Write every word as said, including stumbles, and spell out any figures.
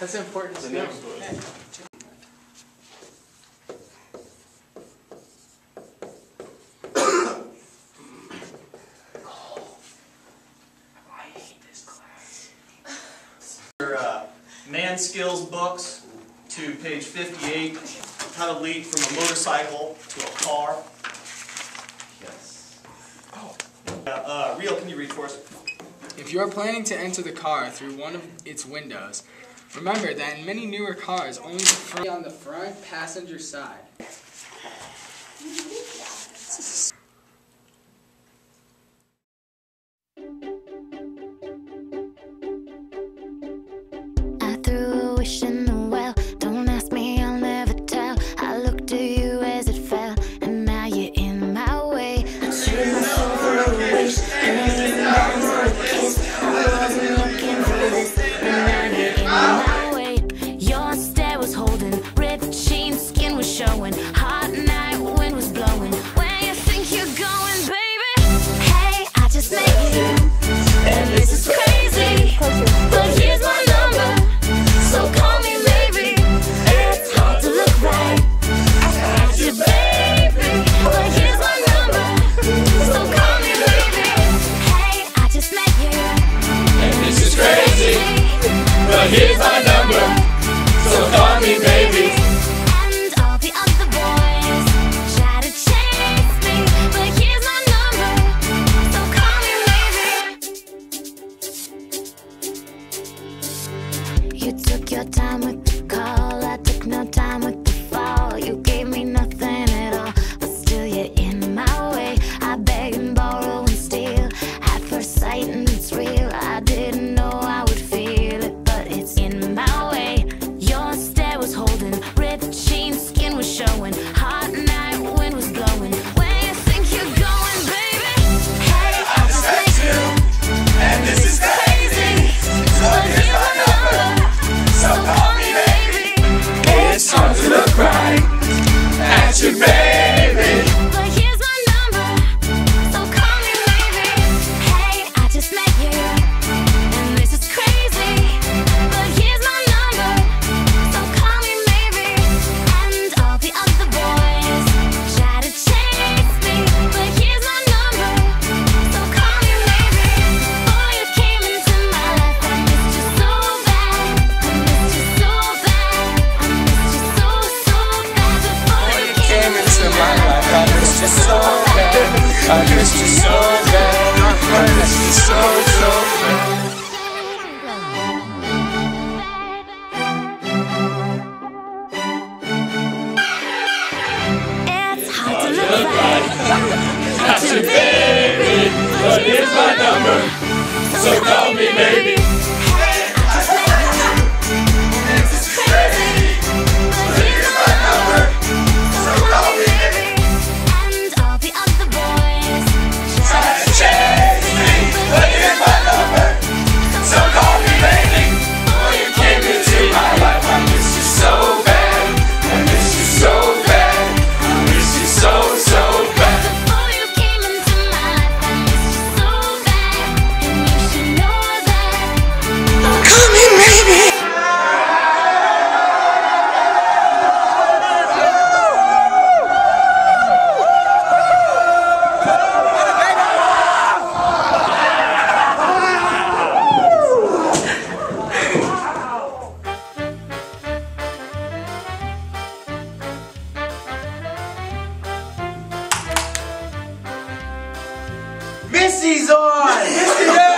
That's important to know. I hate this class. Your uh, man skills books to page fifty-eight. How to leap from a motorcycle to a car. Yes. Oh. Uh, uh, Real, can you read for us? If you are planning to enter the car through one of its windows, remember that in many newer cars, only the front on the front passenger side. I threw a wish in the well. Don't ask me, I'll never tell. I looked to you as it fell, and now you're in my way. I'm shooting my soul for a wish, and I ain't nothing for a kiss. I wasn't looking for this, and now you're in my way. Your stare was holding, ripped jeans, skin was showing. Hot night, wind was blowing. Where you think you're going, baby? Hey, I just met you, and this is crazy. But here's my number, so call me, maybe. It's hard to look right. I got you, baby. But here's my number, so call me, maybe. Hey, I just met you, and this is crazy. But here's my number, so call me, baby. And all the other boys try to chase me, but here's my number, so call me, maybe. You took your time with the call, I took no time with the fall. You gave me nothing at all, but still you're in my way. I beg and borrow and steal at first sight, and it's real. I didn't know I would feel it, but it's in my way. Your stare was holding, ripped jeans, skin was showing. Hot night, wind was blowing. Where you think you're going, baby? Hey, I just met you, and this is crazy. So here's my number, so call me, baby. It's hard to look right at you, baby. But here's my number, so call me, maybe. Hey, I just met you, and this is crazy. But here's my number, so call me, maybe. And all the other boys try to chase me, but here's my number, so call me, maybe. Boy, you came into my life, I missed you so bad. I missed you so bad. I missed you so, so bad. Before you came into my life, I missed you so bad. I missed you so bad. I missed you so, so bad. It's hard to look right at you, baby. But here's my number, so call me, maybe. Hey, I just met you, and this is crazy. But here's my number, so call me, maybe. And all the other boys Try to chase me, but here's my number, so call me, baby. Boy, you came into my life, I miss you so bad. I miss you so bad. I miss you so, so bad. Before you came into my life, I missed you so bad, and you should know that. Call me, maybe. Missy's on! Missy's on!